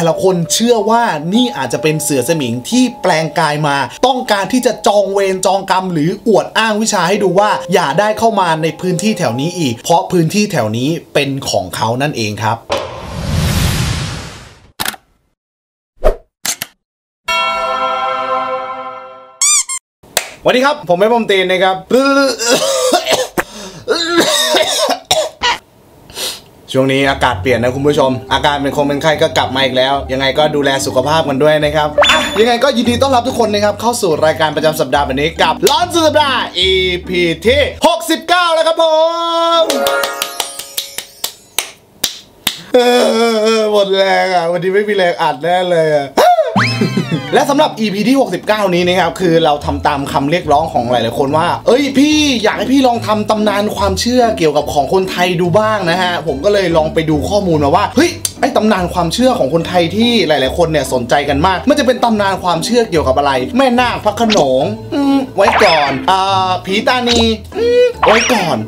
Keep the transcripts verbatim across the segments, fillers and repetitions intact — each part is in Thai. แต่ละคนเชื่อว่านี่อาจจะเป็นเสือสมิงที่แปลงกายมาต้องการที่จะจองเวรจองกรรมหรืออวดอ้างวิชาให้ดูว่าอย่าได้เข้ามาในพื้นที่แถวนี้อีกเพราะพื้นที่แถวนี้เป็นของเขานั่นเองครับสวัสดีครับผมแม่ผมตีนนะครับช่วงนี้อากาศเปลี่ยนนะคุณผู้ชมอาการเป็นคงเป็นไข้ก็กลับมาอีกแล้วยังไงก็ดูแลสุขภาพกันด้วยนะครับอ่ะยังไงก็ยินดีต้อนรับทุกคนนะครับเข้าสู่รายการประจำสัปดาห์แบบนี้กับร้อนสุดสัปดาห์ อี พี ที่หกสิบเก้าแล้วครับผมหมดแรงอ่ะวันนี้ไม่มีแรงอัดแน่เลยอ่ะและสำหรับ อี พี ที่หกสิบเก้านี้นะครับคือเราทำตามคำเรียกร้องของหลายๆคนว่าเอ้ยพี่อยากให้พี่ลองทำตำนานความเชื่อเกี่ยวกับของคนไทยดูบ้างนะฮะผมก็เลยลองไปดูข้อมูลมาว่าเฮ้ยไอ้ตำนานความเชื่อของคนไทยที่หลายๆคนเนี่ยสนใจกันมากมันจะเป็นตำนานความเชื่อเกี่ยวกับอะไรแม่นาคพระโขนงอืมไว้ก่อนอ่าผีตานีอืมไว้ก่อน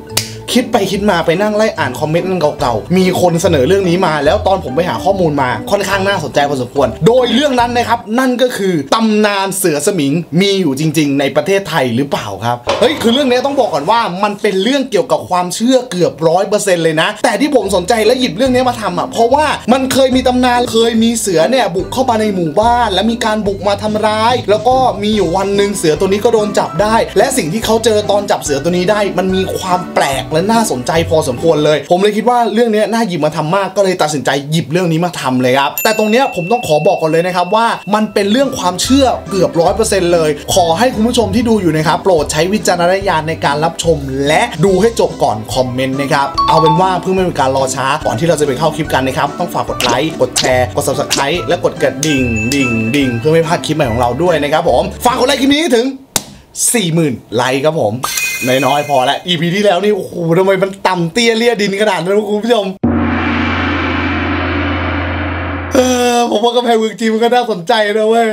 คิดไปคิดมาไปนั่งไล่อ่านคอมเมนต์เก่าๆมีคนเสนอเรื่องนี้มาแล้วตอนผมไปหาข้อมูลมาค่อนข้างน่าสนใจพอสมควรโดยเรื่องนั้นนะครับนั่นก็คือตำนานเสือสมิงมีอยู่จริงๆในประเทศไทยหรือเปล่าครับเฮ้ยคือเรื่องนี้ต้องบอกก่อนว่ามันเป็นเรื่องเกี่ยวกับความเชื่อเกือบร้อยเปอร์เซ็นต์เลยนะแต่ที่ผมสนใจและหยิบเรื่องนี้มาทำอ่ะเพราะว่ามันเคยมีตำนานเคยมีเสือเนี่ยบุกเข้ามาในหมู่บ้านและมีการบุกมาทำร้ายแล้วก็มีอยู่วันหนึ่งเสือตัวนี้ก็โดนจับได้และสิ่งที่เขาเจอตอนจับเสือตัวนี้ได้มันมีความแปลกน่าสนใจพอสมควรเลยผมเลยคิดว่าเรื่องนี้น่าหยิบมาทำมากก็เลยตัดสินใจหยิบเรื่องนี้มาทำเลยครับแต่ตรงนี้ผมต้องขอบอกก่อนเลยนะครับว่ามันเป็นเรื่องความเชื่อเกือบร้อยเปอร์เซ็นต์เลยขอให้คุณผู้ชมที่ดูอยู่นะครับโปรดใช้วิจารณญาณในการรับชมและดูให้จบก่อนคอมเมนต์นะครับเอาเป็นว่าเพื่อไม่เป็นการรอช้าก่อนที่เราจะไปเข้าคลิปกันนะครับต้องฝากกดไลค์กดแชร์กด ซับสไครบ์ และกดกระดิ่งดิ่งดิ่งเพื่อไม่พลาดคลิปใหม่ของเราด้วยนะครับผมฝากกดไลค์คลิปนี้ถึง สี่หมื่น ไลค์ครับผมน้อยๆพอแล้ว อี พี ที่แล้วนี่โอ้โหทำไมมันต่ำเตี้ยเลี่ยดินขนาดนั้นคุณผู้ชมเออผมว่ากำแพงเมืองจีนมันก็น่าสนใจนะเว้ย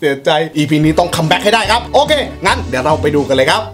เสียใจ อี พี นี้ต้องคัมแบ็กให้ได้ครับโอเคงั้นเดี๋ยวเราไปดูกันเลยครับ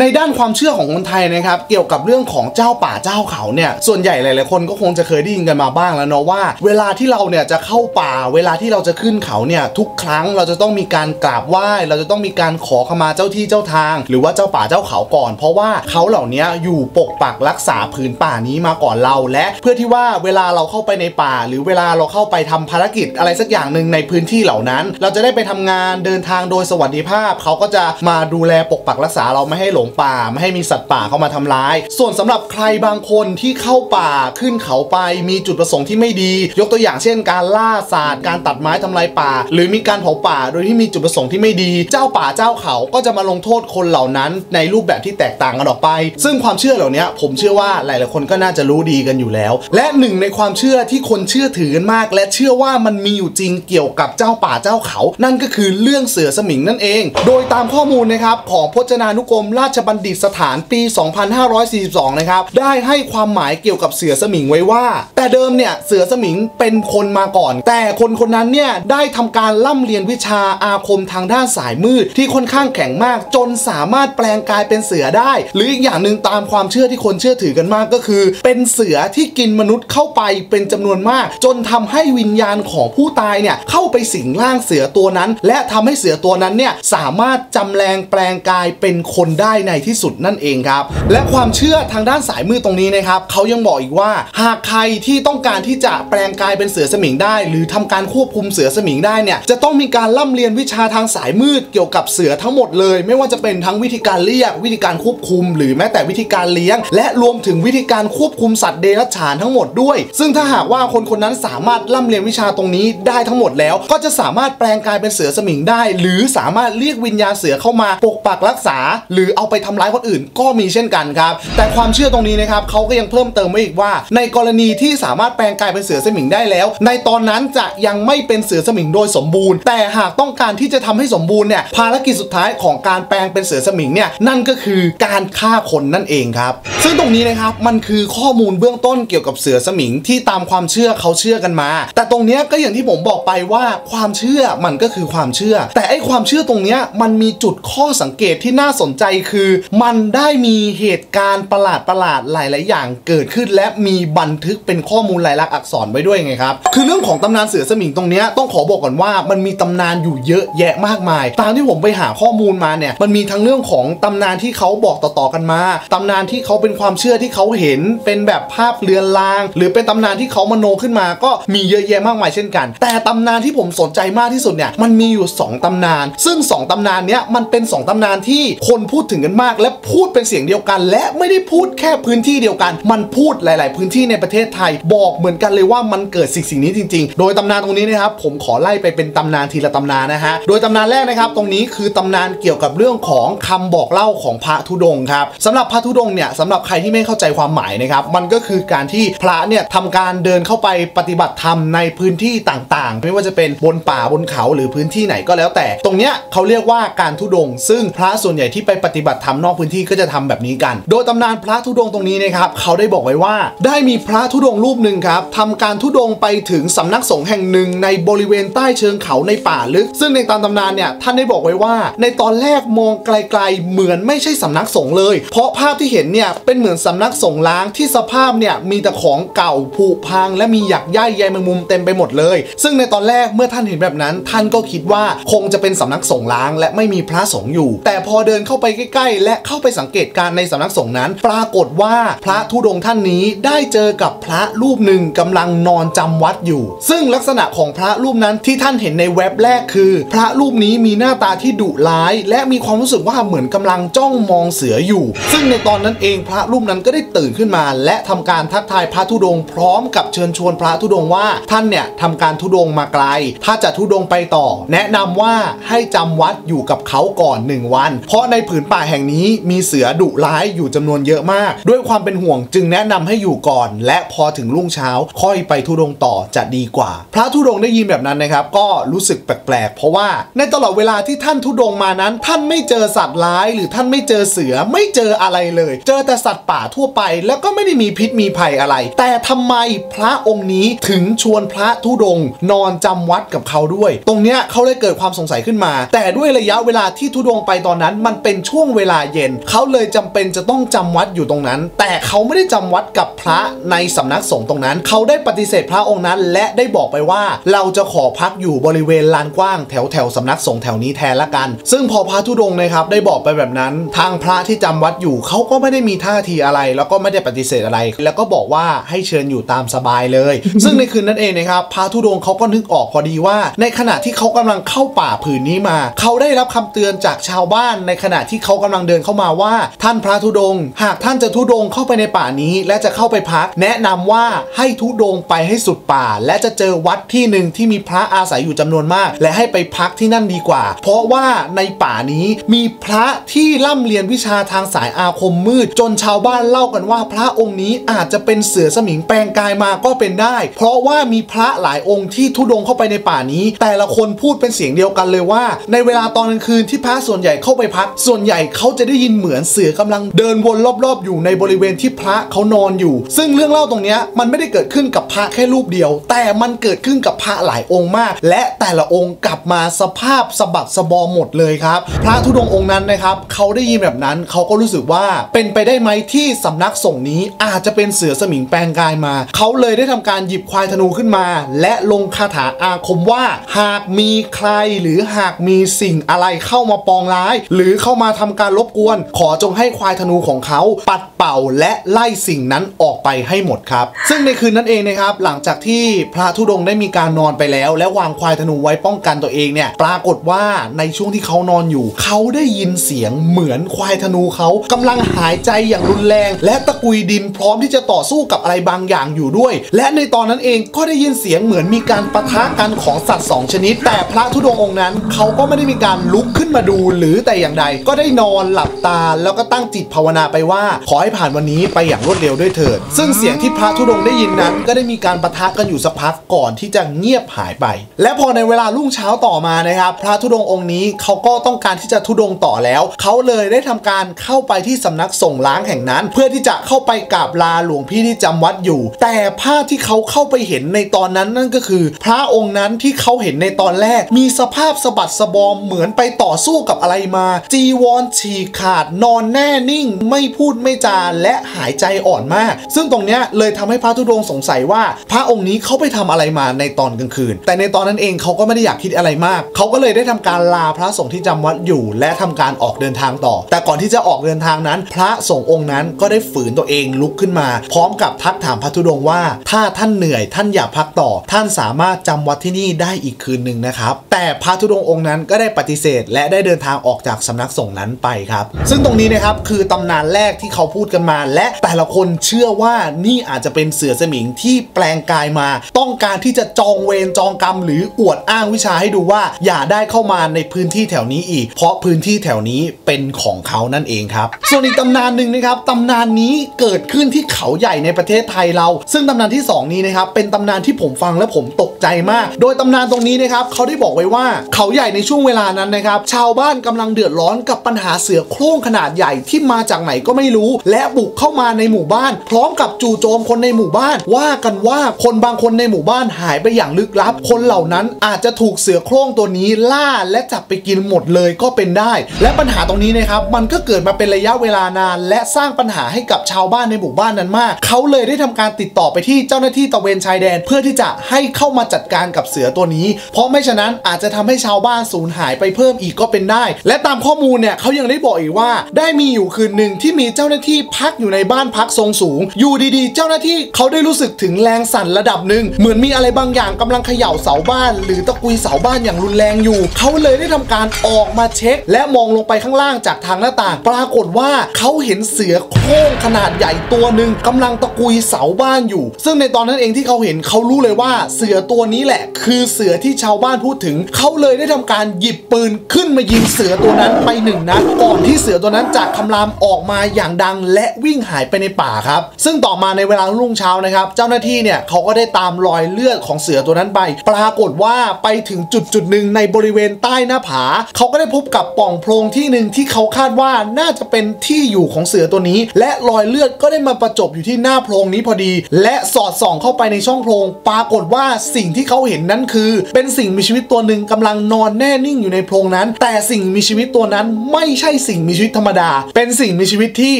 ในด้านความเชื่อของคนไทยนะครับเกี่ยวกับเรื่องของเจ้าป่าเจ้าเขาเนี่ยส่วนใหญ่หลายๆคนก็คงจะเคยได้ยินกันมาบ้างแล้วเนาะว่าเวลาที่เราเนี่ยจะเข้าป่าเวลาที่เราจะขึ้นเขาเนี่ยทุกครั้งเราจะต้องมีการกราบไหว้เราจะต้องมีการขอขมาเจ้าที่เจ้าทางหรือว่าเจ้าป่าเจ้าเขาก่อนเพราะว่าเขาเหล่านี้อยู่ปกปักรักษาผืนป่านี้มาก่อนเราและเพื่อที่ว่าเวลาเราเข้าไปในป่าหรือเวลาเราเข้าไปทำภารกิจอะไรสักอย่างหนึ่งในพื้นที่เหล่านั้นเราจะได้ไปทำงานเดินทางโดยสวัสดิภาพเขาก็จะมาดูแลปกปักรักษาเราไม่ให้หลงป่าไม่ให้มีสัตว์ป่าเข้ามาทำร้ายส่วนสำหรับใครบางคนที่เข้าป่าขึ้นเขาไปมีจุดประสงค์ที่ไม่ดียกตัวอย่างเช่นการล่าสัตว์การตัดไม้ทำลายป่าหรือมีการเผาป่าโดยที่มีจุดประสงค์ที่ไม่ดีเจ้าป่าเจ้าเขาก็จะมาลงโทษคนเหล่านั้นในรูปแบบที่แตกต่างกันออกไปซึ่งความเชื่อเหล่านี้ผมเชื่อว่าหลายๆคนก็น่าจะรู้ดีกันอยู่แล้วและหนึ่งในความเชื่อที่คนเชื่อถือกันมากและเชื่อว่ามันมีอยู่จริงเกี่ยวกับเจ้าป่าเจ้าเขานั่นก็คือเรื่องเสือสมิงนั่นเองโดยตามข้อมูลนะครับของพจนานุกรมราชบัณฑิตสถานปี สองพันห้าร้อยสี่สิบสอง นะครับได้ให้ความหมายเกี่ยวกับเสือสมิงไว้ว่าแต่เดิมเนี่ยเสือสมิงเป็นคนมาก่อนแต่คนคนนั้นเนี่ยได้ทำการล่ำเรียนวิชาอาคมทางด้านสายมืดที่ค่อนข้างแข็งมากจนสามารถแปลงกายเป็นเสือได้หรืออีกอย่างหนึ่งตามความเชื่อที่คนเชื่อถือกันมากก็คือเป็นเสือที่กินมนุษย์เข้าไปเป็นจำนวนมากจนทำให้วิญญาณของผู้ตายเนี่ยเข้าไปสิงร่างเสือตัวนั้นและทำให้เสือตัวนั้นเนี่ยสามารถจำแรงแปลงกายเป็นคนได้ในที่สุดนั่นเองครับและความเชื่อทางด้านสายมือตรงนี้นะครับเขายังบอกอีกว่าหากใครที่ต้องการที่จะแปลงกายเป็นเสือสมิงได้หรือทำการควบคุมเสือสมิงได้เนี่ยจะต้องมีการล่ำเรียนวิชาทางสายมืดเกี่ยวกับเสือทั้งหมดเลยไม่ว่าจะเป็นทั้งวิธีการเรียกวิธีการควบคุมหรือแม้แต่วิธีการเลี้ยงและรวมถึงวิธีการควบคุมสัตว์เดรัจฉานทั้งหมดด้วยซึ่งถ้าหากว่าคนคนนั้นสามารถล่ำเรียนวิชาตรงนี้ได้ทั้งหมดแล้วก็จะสามารถแปลงกายเป็นเสือสมิงได้หรือสามารถเรียกวิญญาณเสือเข้ามาปกปักรักษาหรือเอาไปทำร้ายคนอื่นก็มีเช่นกันครับแต่ความเชื่อตรงนี้นะครับเขาก็ยังเพิ่มเติมไว้อีกว่าในกรณีที่สามารถแปลงกายเป็นเสือสมิงได้แล้วในตอนนั้นจะยังไม่เป็นเสือสมิงโดยสมบูรณ์แต่หากต้องการที่จะทำให้สมบูรณ์เนี่ยภารกิจสุดท้ายของการแปลงเป็นเสือสมิงเนี่ยนั่นก็คือการฆ่าคนนั่นเองครับซึ่งตรงนี้นะครับมันคือข้อมูลเบื้องต้นเกี่ยวกับเสือสมิงที่ตามความเชื่อเขาเชื่อกันมาแต่ตรงนี้ก็อย่างที่ผมบอกไปว่าความเชื่อมันก็คือความเชื่อแต่ไอ้ความเชื่อตรงนี้มันมีจุดข้อสังเกตที่น่าสนใจคือ คือมันได้มีเหตุการณ์ประหลาดประหลาดหลายๆอย่างเกิดขึ้นและมีบันทึกเป็นข้อมูลลายลักษณ์อักษรไว้ด้วยไงครับคือเรื่องของตำนานเสือสมิงตรงนี้ต้องขอบอกก่อนว่ามันมีตำนานอยู่เยอะแยะมากมายตามที่ผมไปหาข้อมูลมาเนี่ยมันมีทั้งเรื่องของตำนานที่เขาบอกต่อๆกันมาตำนานที่เขาเป็นความเชื่อที่เขาเห็นเป็นแบบภาพเรือนรางหรือเป็นตำนานที่เขามโนขึ้นมาก็มีเยอะแยะมากมายเช่นกันแต่ตำนานที่ผมสนใจมากที่สุดเนี่ยมันมีอยู่สองตำนานซึ่งสองตำนานเนี้ยมันเป็นสองตำนานที่คนพูดถึงกันมากและพูดเป็นเสียงเดียวกันและไม่ได้พูดแค่พื้นที่เดียวกันมันพูดหลายๆพื้นที่ในประเทศไทยบอกเหมือนกันเลยว่ามันเกิดสิ่งสิ่งนี้จริงๆโดยตำนานตรงนี้นะครับผมขอไล่ไปเป็นตำนานทีละตำนานนะฮะโดยตำนานแรกนะครับตรงนี้คือตำนานเกี่ยวกับเรื่องของคำบอกเล่าของพระธุดงค์ครับสำหรับพระธุดงค์เนี่ยสำหรับใครที่ไม่เข้าใจความหมายนะครับมันก็คือการที่พระเนี่ยทำการเดินเข้าไปปฏิบัติธรรมในพื้นที่ต่างๆไม่ว่าจะเป็นบนป่าบนเขาหรือพื้นที่ไหนก็แล้วแต่ตรงเนี้ยเขาเรียกว่าการธุดงค์ซึ่งพระส่วนใหญ่ที่ไปปฏิบัติธรรมนอกพื้นที่ก็จะทำแบบนี้กันโดยตำนานพระธุดงค์ตรงนี้นะครับเขาได้บอกไว้ว่าได้มีพระธุดงค์รูปหนึ่งครับทำการธุดงค์ไปถึงสำนักสงฆ์แห่งหนึ่งในบริเวณใต้เชิงเขาในป่าลึกซึ่งในตามตำนานเนี่ยท่านได้บอกไว้ว่าในตอนแรกมองไกลๆเหมือนไม่ใช่สำนักสงฆ์เลยเพราะภาพที่เห็นเนี่ยเป็นเหมือนสำนักสงฆ์ล้างที่สภาพเนี่ยมีแต่ของเก่าผุพังและมีหยักย่ายใยแมงมุมเต็มไปหมดเลยซึ่งในตอนแรกเมื่อท่านเห็นแบบนั้นท่านก็คิดว่าคงจะเป็นสำนักสงฆ์ล้างและไม่มีพระสงฆ์อยู่แต่พอเดินเข้าไปใกล้ๆและเข้าไปสังเกตการในสำนักสงฆ์นั้นปรากฏว่าพระธุดงค์ท่านนี้ได้เจอกับพระรูปหนึ่งกำลังนอนจำวัดอยู่ซึ่งลักษณะของพระรูปนั้นที่ท่านเห็นในเว็บแรกคือพระรูปนี้มีหน้าตาที่ดุร้ายและมีความรู้สึกว่าเหมือนกำลังจ้องมองเสืออยู่ซึ่งในตอนนั้นเองพระรูปนั้นก็ได้ตื่นขึ้นมาและทำการทักทายพระธุดงค์พร้อมกับเชิญชวนพระธุดงค์ว่าท่านเนี่ยทำการธุดงค์มาไกลถ้าจะธุดงค์ไปต่อแนะนำว่าให้จำวัดอยู่กับเขาก่อนหนึ่งวันเพราะในผืนป่าแห่งนี้มีเสือดุร้ายอยู่จำนวนเยอะมากด้วยความเป็นห่วงจึงแนะนำให้อยู่ก่อนและพอถึงรุ่งเช้าค่อยไปธุดงค์ต่อจะดีกว่าพระธุดงค์ได้ยินแบบนั้นนะครับก็รู้สึกแปลกๆเพราะว่าในตลอดเวลาที่ท่านธุดงค์มานั้นท่านไม่เจอสัตว์ร้ายหรือท่านไม่เจอเสือไม่เจออะไรเลยเจอแต่สัตว์ป่าทั่วไปแล้วก็ไม่ได้มีพิษมีภัยอะไรแต่ทำไมพระองค์นี้ถึงชวนพระธุดงค์นอนจำวัดกับเขาด้วยตรงเนี้ยเขาเลยเกิดความสงสัยขึ้นมาแต่ด้วยระยะเวลาที่ธุดงค์ไปตอนนั้นมันเป็นช่วงเวลาเย็นเขาเลยจำเป็นจะต้องจำวัดอยู่ตรงนั้นแต่เขาไม่ได้จำวัดกับพระในสำนักสงฆ์ตรงนั้นเขาได้ปฏิเสธพระองค์นั้นและได้บอกไปว่าเราจะขอพักอยู่บริเวณลานกว้างแถวแถวสำนักสงฆ์แถวนี้แทนละกันซึ่งพอพระธุดงค์นะครับได้บอกไปแบบนั้นทางพระที่จำวัดอยู่เขาก็ไม่ได้มีท่าทีอะไรแล้วก็ไม่ได้ปฏิเสธอะไรแล้วก็บอกว่าให้เชิญอยู่ตามสบายเลยซึ่งในคืนนั้นเองนะครับพระธุดงค์เขาก็นึกออกพอดีว่าในขณะที่เขากำลังเข้าป่าผืนนี้มาเขาได้รับคำเตือนจากชาวบ้านในขณะที่เขากำลังเดินเข้ามาว่าท่านพระธุดงค์หากท่านจะธุดงค์เข้าไปในป่านี้และจะเข้าไปพักแนะนำว่าให้ธุดงค์ไปให้สุดป่าและจะเจอวัดที่หนึ่งที่มีพระอาศัยอยู่จำนวนมากและให้ไปพักที่นั่นดีกว่าเพราะว่าในป่านี้มีพระที่ร่ำเรียนวิชาทางสายอาคมมืดจนชาวบ้านเล่ากันว่าพระองค์นี้อาจจะเป็นเสือสมิงแปลงกายมาก็เป็นได้เพราะว่ามีพระหลายองค์ที่ธุดงค์เข้าไปในป่านี้แต่ละคนพูดเป็นเสียงเดียวกันเลยว่าในเวลาตอนกลางคืนที่พระส่วนใหญ่เข้าไปพักส่วนใหญ่เขาจะได้ยินเหมือนเสือกำลังเดินวนรอบๆอยู่ในบริเวณที่พระเขานอนอยู่ซึ่งเรื่องเล่าตรงนี้มันไม่ได้เกิดขึ้นกับพระแค่รูปเดียวแต่มันเกิดขึ้นกับพระหลายองค์มากและแต่ละองค์กลับมาสภาพสะบักสะบอมหมดเลยครับพระธุดงค์องค์นั้นนะครับเขาได้ยินแบบนั้นเขาก็รู้สึกว่าเป็นไปได้ไหมที่สำนักสงฆ์นี้อาจจะเป็นเสือสมิงแปลงกายมาเขาเลยได้ทำการหยิบควายธนูขึ้นมาและลงคาถาอาคมว่าหากมีใครหรือหากมีสิ่งอะไรเข้ามาปองร้ายหรือเข้ามาทำการรบกวนขอจงให้ควายธนูของเขาปัดเป่าและไล่สิ่งนั้นออกไปให้หมดครับซึ่งในคืนนั้นเองนะครับหลังจากที่พระธุดงค์ได้มีการนอนไปแล้วและวางควายธนูไว้ป้องกันตัวเองเนี่ยปรากฏว่าในช่วงที่เขานอนอยู่เขาได้ยินเสียงเหมือนควายธนูเขากำลังหายใจอย่างรุนแรงและตะกุยดินพร้อมที่จะต่อสู้กับอะไรบางอย่างอยู่ด้วยและในตอนนั้นเองก็ได้ยินเสียงเหมือนมีการปะทะกันของสัตว์สองชนิดแต่พระธุดงค์องค์นั้นเขาก็ไม่ได้มีการลุกขึ้นมาดูหรือแต่อย่างใดก็ได้นอนหลับตาแล้วก็ตั้งจิตภาวนาไปว่าขอให้ผ่านวันนี้ไปอย่างรวดเร็วด้วยเถิดซึ่งเสียงที่พระธุดงค์ได้ยินนั้นก็ได้มีการปะทะกันอยู่สักพักก่อนที่จะเงียบหายไปและพอในเวลารุ่งเช้าต่อมานะครับพระธุดงค์องค์นี้เขาก็ต้องการที่จะธุดงค์ต่อแล้วเขาเลยได้ทำการเข้าไปที่สำนักสงฆ์ล้างแห่งนั้นเพื่อที่จะเข้าไปกราบลาหลวงพี่ที่จำวัดอยู่แต่ภาพที่เขาเข้าไปเห็นในตอนนั้นนั่นก็คือพระองค์นั้นที่เขาเห็นในตอนแรกมีสภาพสะบัดสะบอมเหมือนไปต่อสู้กับอะไรมาจีวรฉี ฉีกขาดนอนแน่นิ่งไม่พูดไม่จาและหายใจอ่อนมากซึ่งตรงเนี้ยเลยทำให้พระธุดงค์สงสัยว่าพระองค์นี้เขาไปทำอะไรมาในตอนกลางคืนแต่ในตอนนั้นเองเขาก็ไม่ได้อยากคิดอะไรมากเขาก็เลยได้ทำการลาพระสงฆ์ที่จำวัดอยู่และทำการออกเดินทางต่อแต่ก่อนที่จะออกเดินทางนั้นพระสงฆ์องค์นั้นก็ได้ฝืนตัวเองลุกขึ้นมาพร้อมกับทักถามพระธุดงค์ว่าถ้าท่านเหนื่อยท่านอยากพักต่อท่านสามารถจำวัดที่นี่ได้อีกคืนหนึ่งนะครับแต่พระธุดงค์องค์นั้นก็ได้ปฏิเสธและได้เดินทางออกจากสำนักสงฆ์นั้นไปครับซึ่งตรงนี้นะครับคือตำนานแรกที่เขาพูดกันมาและแต่ละคนเชื่อว่านี่อาจจะเป็นเสือสมิงที่แปลงกายมาต้องการที่จะจองเวรจองกรรมหรืออวดอ้างวิชาให้ดูว่าอย่าได้เข้ามาในพื้นที่แถวนี้อีกเพราะพื้นที่แถวนี้เป็นของเขานั่นเองครับส่วนอีกตำนานหนึ่งนะครับตำนานนี้เกิดขึ้นที่เขาใหญ่ในประเทศไทยเราซึ่งตำนานที่สองนี้นะครับเป็นตำนานที่ผมฟังและผมตกใจมากโดยตำนานตรงนี้นะครับเขาได้บอกไว้ว่าเขาใหญ่ในช่วงเวลานั้นนะครับชาวบ้านกำลังเดือดร้อนกับปัญหาเสือโคร่งขนาดใหญ่ที่มาจากไหนก็ไม่รู้และบุกเข้ามาในหมู่บ้านพร้อมกับจู่โจมคนในหมู่บ้านว่ากันว่าคนบางคนในหมู่บ้านหายไปอย่างลึกลับคนเหล่านั้นอาจจะถูกเสือโคร่งตัวนี้ล่าและจับไปกินหมดเลยก็เป็นได้และปัญหาตรงนี้นะครับมันก็เกิดมาเป็นระยะเวลานานและสร้างปัญหาให้กับชาวบ้านในหมู่บ้านนั้นมากเขาเลยได้ทำการติดต่อไปที่เจ้าหน้าที่ตะเวนชายแดนเพื่อที่จะให้เข้ามาจัดการกับเสือตัวนี้เพราะไม่ฉะนั้นอาจจะทำให้ชาวบ้านสูญหายไปเพิ่มอีกก็เป็นได้และตามข้อมูลเนี่ยเขายังได้บอกอีกว่าได้มีอยู่คืนหนึ่งที่มีเจ้าหน้าที่พักอยู่ในบ้านพักทรงสูงอยู่ดีๆเจ้าหน้าที่เขาได้รู้สึกถึงแรงสั่นระดับหนึ่งเหมือนมีอะไรบางอย่างกำลังเขย่าเสาบ้านหรือตะกุยเสาบ้านอย่างรุนแรงอยู่เขาเลยได้ทำการออกมาเช็คและมองลงไปข้างล่างจากทางหน้าต่างปรากฏว่าเขาเห็นเสือโคร่งขนาดใหญ่ตัวหนึ่งกำลังตะกุยเสาบ้านอยู่ซึ่งในตอนนั้นเองที่เขาเห็นเขารู้เลยว่าเสือตัวนี้แหละคือเสือที่ชาวบ้านพูดถึงเขาเลยได้ทำการหยิบปืนขึ้นมายิงเสือตัวนั้นไปหนึ่งนัดก่อนที่เสือตัวนั้นจะคำรามออกมาอย่างดังและวิ่งหายไปในป่าครับซึ่งต่อมาในเวลารุ่งเช้านะครับเจ้าหน้าที่เนี่ยเขาก็ได้ตามรอยเลือดของเสือตัวนั้นไปปรากฏว่าไปถึงจุดจุดหนึ่งในบริเวณใต้หน้าผาเขาก็ได้พบกับป่องโพรงที่หนึ่งที่เขาคาดว่าน่าจะเป็นที่อยู่ของเสือตัวนี้และรอยเลือดก็ได้มาประจบอยู่ที่หน้าโพรงนี้พอดีและสอดส่องเข้าไปในช่องโพรงปรากฏว่าสิ่งที่เขาเห็นนั้นคือเป็นสิ่งมีชีวิตตัวหนึ่งกำลังนอนแน่นิ่งอยู่ในโพรงนั้นแต่สิ่งมีชีวิตตัวนั้นไม่ใช่สิ่งมีชีวิตธรรมดาเป็นสิ่งมีชีวิตที่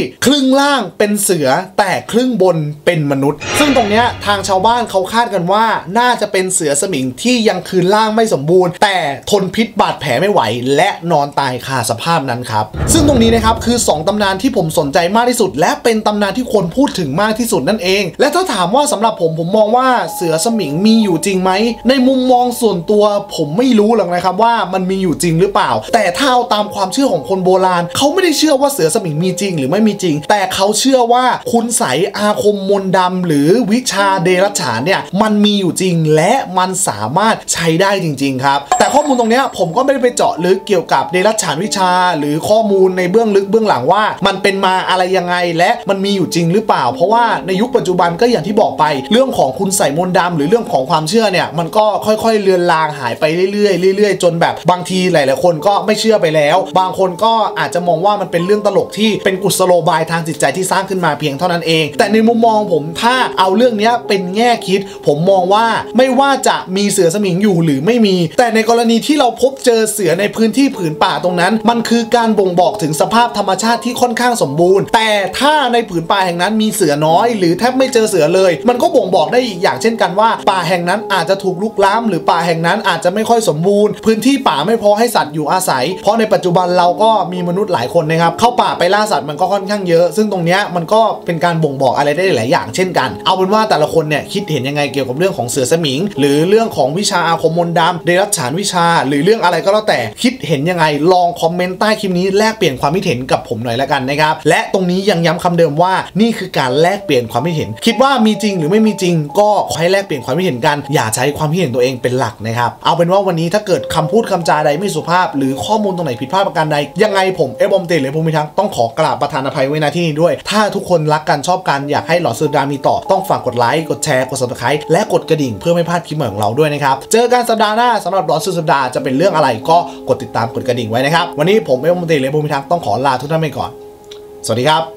ครึ่งล่างเป็นเสือแต่ครึ่งบนเป็นมนุษย์ซึ่งตรงเนี้ยทางชาวบ้านเขาคาดกันว่าน่าจะเป็นเสือสมิงที่ยังคืนล่างไม่สมบูรณ์แต่ทนพิษบาดแผลไม่ไหวและนอนตายคาสภาพนั้นครับซึ่งตรงนี้นะครับคือสองตำนานที่ผมสนใจมากที่สุดและเป็นตำนานที่คนพูดถึงมากที่สุดนั่นเองและถ้าถามว่าสำหรับผมผมมองว่าเสือสมิงมีอยู่จริงไหมในมุมมองส่วนตัวผมไม่รู้หรอกนะครับว่ามันมีอยู่จริงหรือเปล่าแต่ถ้าเอาตามความเชื่อของคนโบราณเขาไม่ได้เชื่อว่าเสือสมิงมีจริงหรือไม่มีจริงแต่เขาเชื่อว่าคุณไสยอาคมมนต์ดำหรือวิชาเดรัจฉานเนี่ยมันมีอยู่จริงและมันสามารถใช้ได้จริงๆครับแต่ข้อมูลตรงเนี้ยผมก็ไม่ได้ไปเจาะลึกเกี่ยวกับเดรัจฉานวิชาหรือข้อมูลในเบื้องลึกเบื้องหลังว่ามันเป็นมาอะไรยังไงและมันมีอยู่จริงหรือเปล่าเพราะว่าในยุคปัจจุบันก็อย่างที่บอกไปเรื่องของคุณไสยมนต์ดำหรือเรื่องของความเชื่อเนี่ยมันก็ค่อยๆเลือนลางหายไปเรื่อยๆเรื่อยๆจนแบบบางทีหลายๆคนก็ไม่เชื่อไปแล้วบางคนก็อาจจะมองว่ามันเป็นเรื่องตลกที่เป็นกุศโลบายทางจิตใจที่สร้างขึ้นมาเพียงเท่านั้นเองแต่ในมุมมองผมถ้าเอาเรื่องนี้เป็นแง่คิดผมมองว่าไม่ว่าจะมีเสือสมิงอยู่หรือไม่มีแต่ในกรณีที่เราพบเจอเสือในพื้นที่ผืนป่าตรงนั้นมันคือการบ่งบอกถึงสภาพธรรมชาติที่ค่อนข้างสมบูรณ์แต่ถ้าในผืนป่าแห่งนั้นมีเสือน้อยหรือแทบไม่เจอเสือเลยมันก็บ่งบอกได้อีกอย่างเช่นกันว่าป่าแห่งนั้นอาจจะถูกลุกล้ำหรือป่าแห่งนั้นอาจจะไม่ค่อยสมบูรณ์พื้นที่ป่าไม่พอให้สัตว์อยู่อาศัยเพราะในปัจจุบันเราก็มีมนุษย์หลายคนนะครับเข้าป่าไปล่าสัตว์มันก็ค่อนข้างเยอะซึ่งตรงเนี้ยมันก็เป็นการบ่งบอกอะไรได้หลายอย่างเช่นกันเอาเป็นว่าแต่ละคนเนี่ยคิดเห็นยังไงเกี่ยวกับเรื่องของเสือสมิงหรือเรื่องของวิชาอาคมมนต์ดำเดรัจฉานวิชาหรือเรื่องอะไรก็แล้วแต่คิดเห็นยังไงลองคอมเมนต์ใต้คลิปนี้แลกเปลี่ยนความคิดเห็นกับผมหน่อยละกันนะครับและตรงนี้ยังย้ำคำเดิมว่านี่คือการแลกเปลี่ยนความคิดเห็นคิดว่ามีจริงหรือไม่มีจริงก็ขอให้แลกเปลี่ยนความคิดเห็นกันอย่าใช้ความคิดเห็นตัวเองเป็นหลักนะครับเอาเป็นว่าวันนี้ถ้าเกิดคำพูดคำจาใดไม่สุภาพหรือข้อมูลตรงไหนผิดพลาดประการใดยังไงผมเอฟบอมเตหรือภูมิทักษ์ต้องขอกราบประธานอภัยไว้ณที่นี้ด้วยถ้าทุกคนรักกันชอบกันอยากให้หลอดสุดามีต่อต้องฝากกดไลค์กดแชร์กด ซับสไครบ์ และกดกระดิ่งเพื่อไม่พลาดคลิปใหม่ของเราด้วยนะครับเจอกันสัปดาห์หน้าสำหรับหลอดสุดสัปดาห์จะเป็นเรื่องอะไรก็กดติดตามกดกระดิ่งไว้นะครับวันนี้ผมเอฟบอมเตหรือภูมิทักษ์ต้องขอลาทุกท่านไปก่อนสวัสดีครั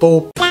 บปุ๊บ